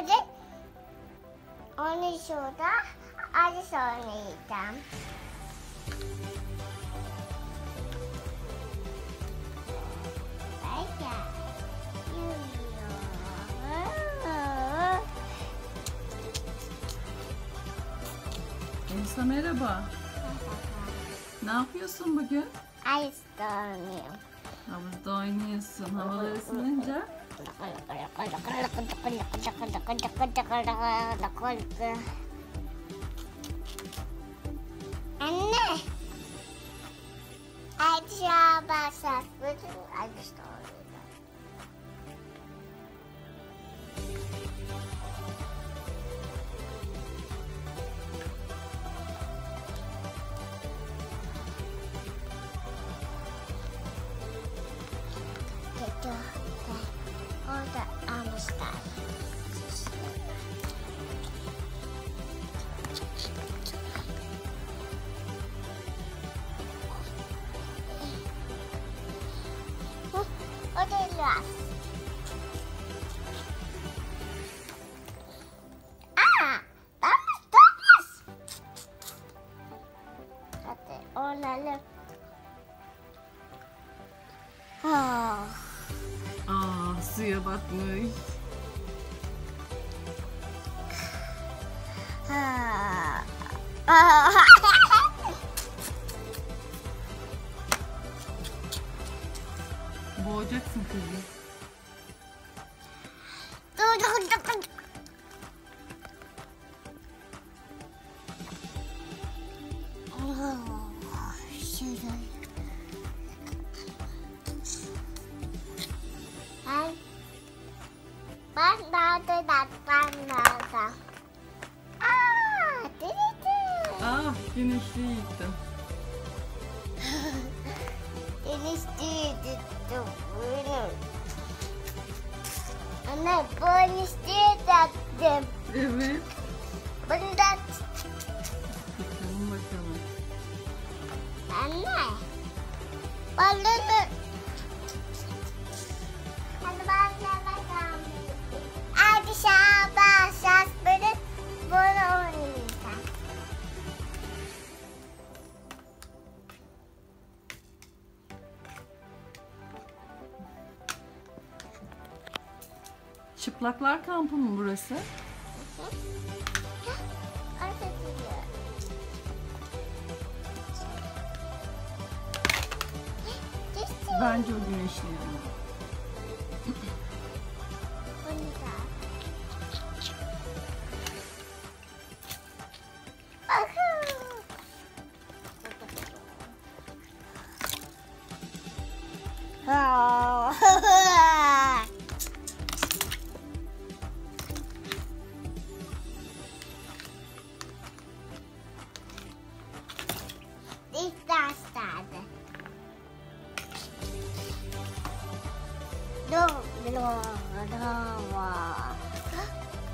görecek. Onun için orada Alice oynayacağım. Elisa merhaba. Ne yapıyorsun bugün? Alice'de oynuyorum. Havuzda oynuyorsun. Havalar ısınınca? Anne. Alice'e basar. Bütün Alice'de oynuyor. Orada almışlar. O da biraz. Aa! Damız! Hadi olalım. Oh! Aa, suya batmış. Boğacaksın kızım. Ben nerede? Aaa! Denizli! Ah! Denizli yıktım. Denizli yıktım. Anne, bunu istedim. Evet. Bundan... Bakalım bakalım. Anne! Balonu... Çıplaklar kampı mı burası? Bence o güneşli yanı.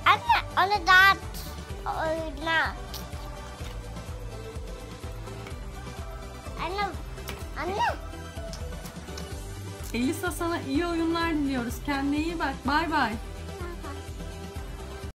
Anne onu dağıt. Oyna. Anne. Elisa sana iyi oyunlar diliyoruz. Kendine iyi bak. Bay bay.